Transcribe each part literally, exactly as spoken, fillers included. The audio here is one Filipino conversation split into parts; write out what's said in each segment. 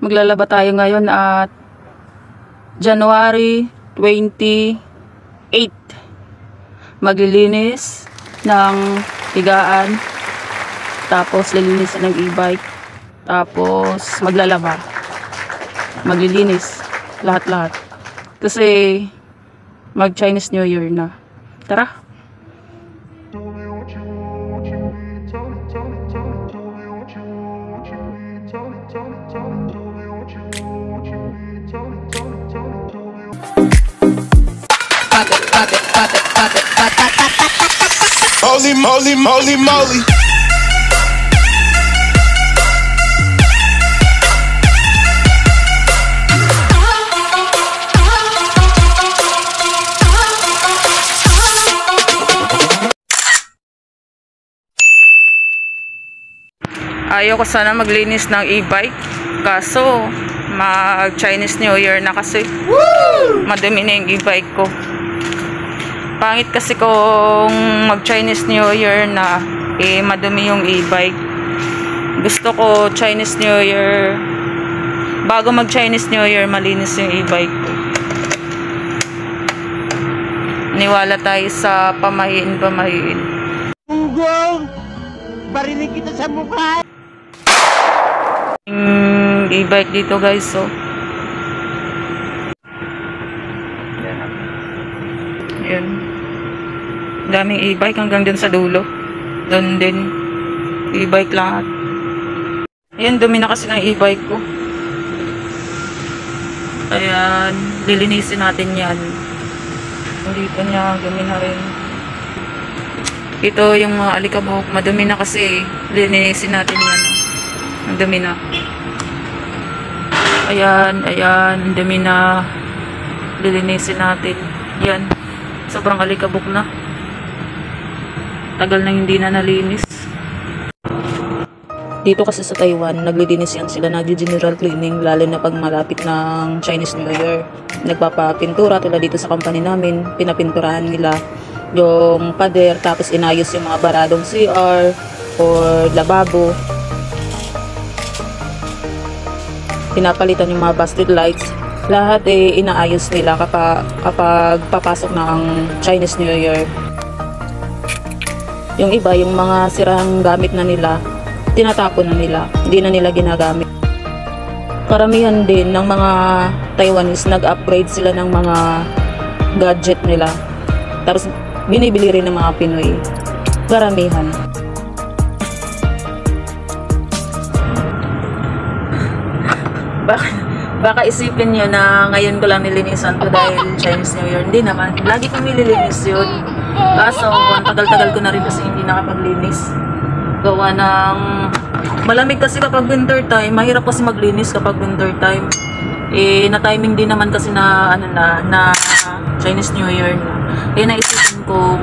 Maglalaba tayo ngayon at January twenty-eighth. Maglilinis ng higaan. Tapos lilinis ng e-bike. Tapos maglalaba. Maglilinis. Lahat-lahat. Kasi mag Chinese New Year na. Tara! Holy moly, moly, moly. Ayoko sana maglinis ng e-bike kaso mag Chinese New Year na kasi. Woo! Madumi na yung e-bike ko. Pangit kasi kung mag Chinese New Year na eh madumi yung e-bike. Gusto ko Chinese New Year, bago mag Chinese New Year, malinis yung e-bike ko. Niwala tayo sa pamahiin-pamahiin. Tunggong! Barinig kita sa mukha! E-bike dito guys, so yun, daming e-bike hanggang dun sa dulo, dun din e-bike lahat. Ayan, dumi na kasi ng e-bike ko. Ayan, lilinisin natin yan. Dito niya dumi na rin. Ito yung mga alikabok, madumi na kasi, lilinisin natin yan. Ang dumi na. Ayan, ayan, dami na. Lilinisin natin. Yan. Sobrang alikabok na. Tagal na hindi na nalinis. Dito kasi sa Taiwan, naglilinis yan sila. Nag-general cleaning, lalo na pag malapit ng Chinese New Year. Nagpapapintura, tulad dito sa company namin, pinapinturahan nila yung pader, tapos inayos yung mga baradong C R or lababo. Pinapalitan yung mga busted lights. Lahat eh inaayos nila kapag, kapag papasok na ang Chinese New Year. Yung iba, yung mga sirang gamit na nila, tinatapon na nila. Hindi na nila ginagamit. Karamihan din ng mga Taiwanese, nag-upgrade sila ng mga gadget nila. Tapos binibili rin ng mga Pinoy. Karamihan. Baka, baka isipin nyo na ngayon ko lang nilinisan to dahil Chinese New Year. Hindi naman. Lagi kong nililinis yun. Kaso, tagal-tagal ko na rin kasi hindi nakapaglinis. Gawa ng malamig kasi kapag winter time. Mahirap kasi maglinis kapag winter time. Eh, na-timing din naman kasi na, ano na, na Chinese New Year. Eh, naisipin kong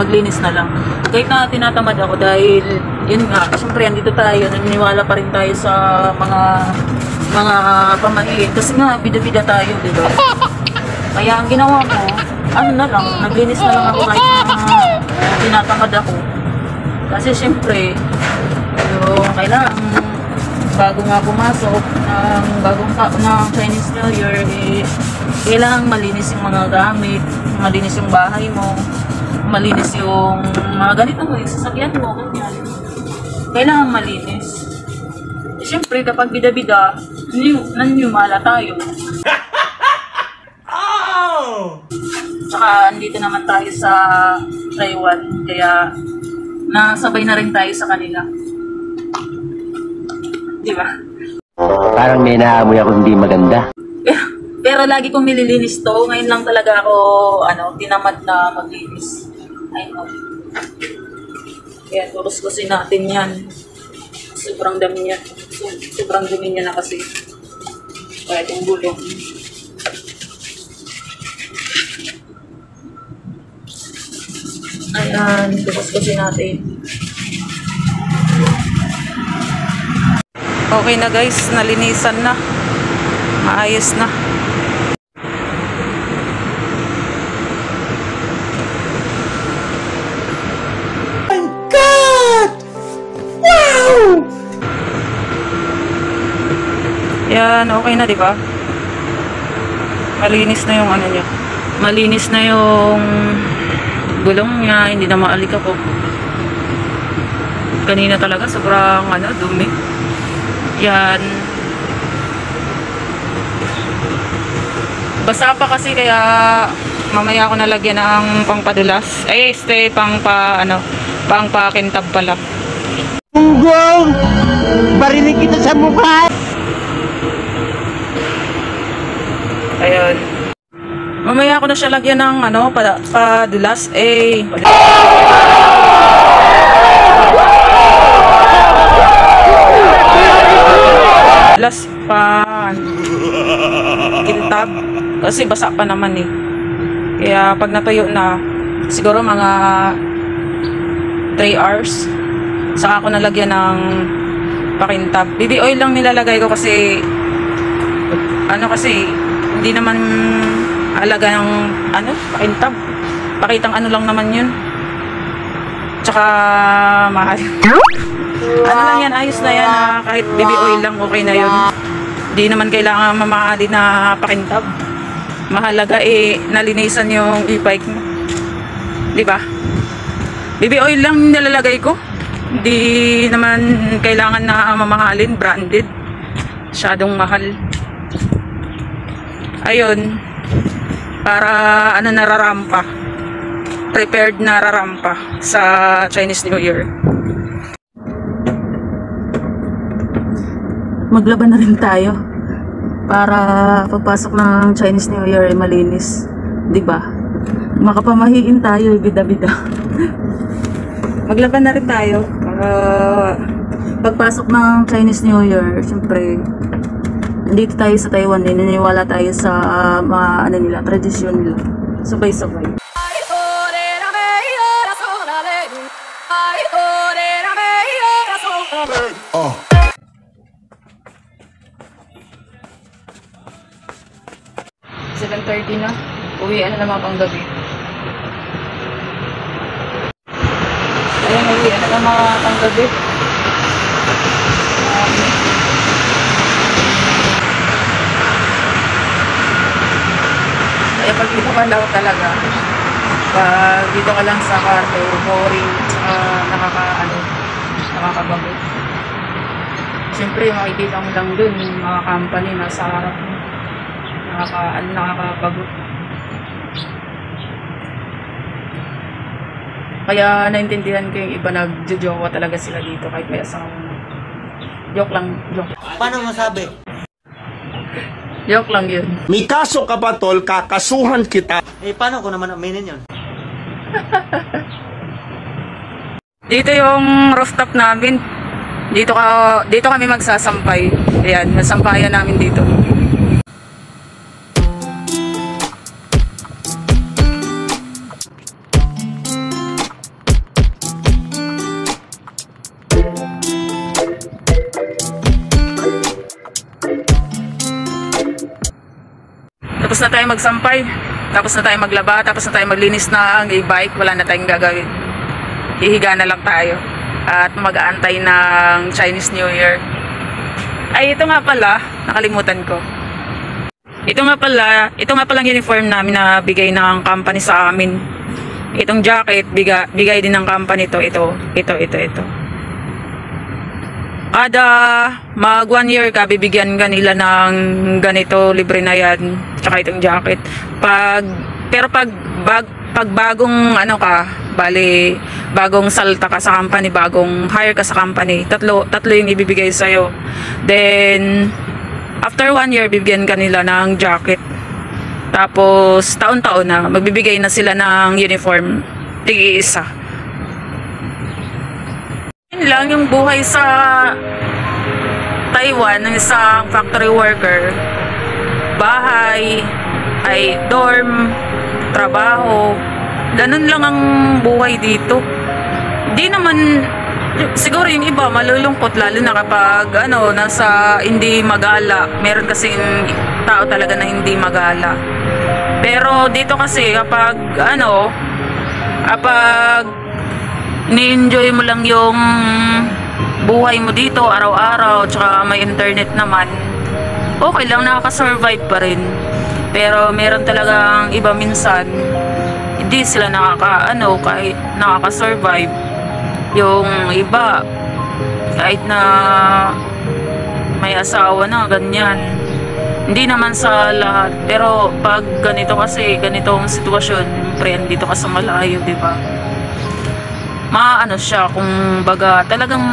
maglinis na lang. Kahit na tinatamad ako dahil, yun nga, syempre, andito tayo. Naniniwala pa rin tayo sa mga mga pamahiin. Kasi nga, bida-bida tayo, diba? Kaya ang ginawa ko, ano na lang, naglinis na lang ako kahit na tinatakad ako. Kasi syempre, yung kailangan, bago nga pumasok ng bagong taon ng Chinese New Year, eh, kailangan malinis yung mga gamit, malinis yung bahay mo, malinis yung mga ganito mo, yung sasakyan mo, ganyan. Kailangan malinis. Siyempre, kapag bida-bida, nanyumala tayo. Oh! Tsaka, andito naman tayo sa Taiwan, kaya nasabay na rin tayo sa kanila. Di ba? Parang may naamoy ako hindi maganda. Pero, pero lagi kong nililinis to. Ngayon lang talaga ako, ano, tinamad na maglinis. I know. Kaya, turos-tusin natin yan. Sobrang dami niya. Sobrang dumi niya na kasi. Kaya itong gulong. Ayan. Tukuskusin natin. Okay na guys. Nalinisan na. Maayos na. Yan, okay na, di ba? Malinis na yung ano niya. Malinis na yung gulong niya, hindi na maalik ako. Kanina talaga sobrang ano, dumi. Yan. Basa pa kasi kaya mamaya ako nalagyan ng pangpadulas. Ay, este pang pa ano, pang pakintab pala. Unggong! Barinig kita sa mukha. Ayun. Mamaya ako na siya lagyan ng ano, pa, padulas. Eh. Padulas pa. Kintab. Kasi basa pa naman eh. Kaya pag natuyo na, siguro mga three hours, saka ako nalagyan ng pakintab. Baby oil lang nilalagay ko kasi ano kasi hindi naman alaga ng ano, pakintab. Pakitang ano lang naman yun. Tsaka mahal. Ano lang yan, ayos na yan. Kahit baby oil lang, okay na yun. Hindi naman kailangan mamahali na pakintab. Mahalaga eh, nalinisan yung e-bike mo. Diba? Baby oil lang nilalagay ko. Hindi naman kailangan na mamahalin, branded. Masyadong mahal. Ayun, para ano, nararampa, prepared na rarampa sa Chinese New Year. Maglaban na rin tayo para papasok ng Chinese New Year ay malinis, di ba? Makapamahiin tayo, bida-bida. Maglaban na rin tayo para pagpasok ng Chinese New Year, syempre dito tayo sa Taiwan, naniniwala tayo sa uh, mga ano nila, tradisyon nila. Sabay-sabay. Oh. seven thirty na. Uwi, ano naman pang gabi. Ayan, uwi, ano naman pang gabi. Pag dito ka lang talaga, pag dito ka lang sa kwarto, boring, uh, nakaka-ano, nakakabago. Siyempre, makikita mo lang dun yung mga company na sa harap mo. Nakaka, nakakabago. Kaya naintindihan ko yung iba, nagjojowa talaga sila dito kahit may asang joke lang, joke. Paano masabi? Joke lang yun. May kaso ka ba, tol? Kakasuhan kita. Eh, paano ko naman aminin yun? Dito yung rooftop namin. Dito, ka, dito kami magsasampay. Ayan, nasampayan namin dito. Tapos na tayo magsampay, tapos na tayo maglaba, tapos na tayo maglinis ng e-bike, wala na tayong gagawin. Hihiga na lang tayo at mag-aantay ng Chinese New Year. Ay, ito nga pala, nakalimutan ko. Ito nga pala, ito nga palang uniform namin na bigay ng company sa amin. Itong jacket, biga, bigay din ng company to, ito, ito, ito, ito. Kada mag one year ka, bibigyan ka nila ng ganito, libre na yan, tsaka itong jacket. Pag, pero pag, bag, pag bagong ano ka, bali, bagong salta ka sa company, bagong hire ka sa company, tatlo, tatlo yung ibibigay sa'yo. Then, after one year, bibigyan ka nila ng jacket. Tapos, taon-taon na, magbibigay na sila ng uniform, tig-iisa. Lang yung buhay sa Taiwan ng isang factory worker. Bahay, ay dorm, trabaho. Ganun lang ang buhay dito. Di naman, siguro yung iba malulungkot lalo na kapag ano, nasa hindi magala. Meron kasing tao talaga na hindi magala. Pero dito kasi kapag ano, kapag ni-enjoy mo lang yung buhay mo dito, araw-araw, tsaka may internet naman, okay lang, nakakasurvive pa rin. Pero meron talagang iba minsan, hindi sila nakaka, ano, kahit nakakasurvive. Yung iba, kahit na may asawa na, ganyan. Hindi naman sa lahat, pero pag ganito kasi, ganitong sitwasyon, friend, dito ka sa malayo, diba? Maano siya, kung baga, talagang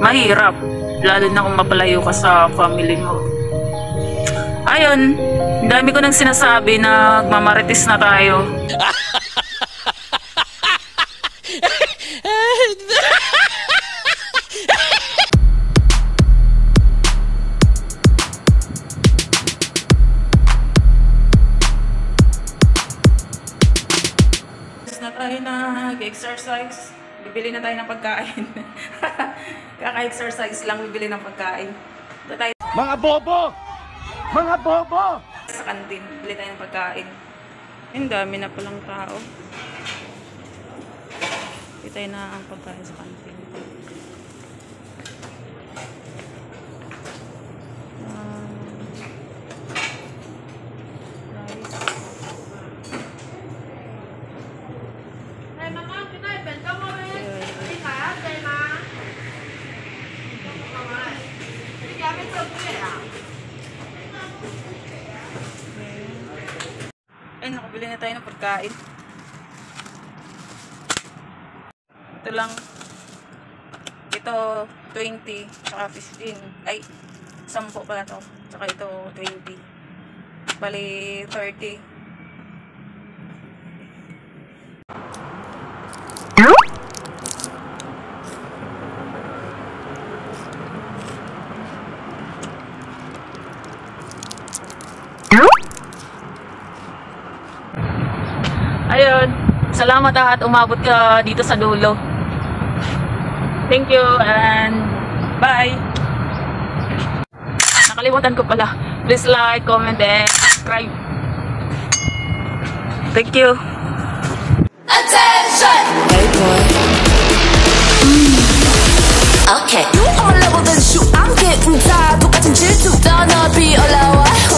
mahirap, lalo na kung mapalayo ka sa family mo. Ayun, dami ko nang sinasabi na mamarites na tayo. Exercise, bibili na tayo ng pagkain. Kaka-exercise lang, bibili ng pagkain. Ito tayo. Mga bobo! Mga bobo! Sa kantin, bibili tayo ng pagkain. Ang dami na palang tao. Bili tayo na ang pagkain sa kantin. Ay, nakabili na tayo ng pagkain. Ito lang. Ito, twenty. Saka fifteen. Ay, ten pala ito. Saka ito, twenty. Bali, thirty. Ayun, salamat at umabot ka dito sa dulo. Thank you and bye. Nakalimutan ko pala. Please like, comment, and subscribe. Thank you. Attention! Hey boy. Mm. Okay. You on level then shoot. I'm getting tired. 똑같은 질투 떠나비 올라와.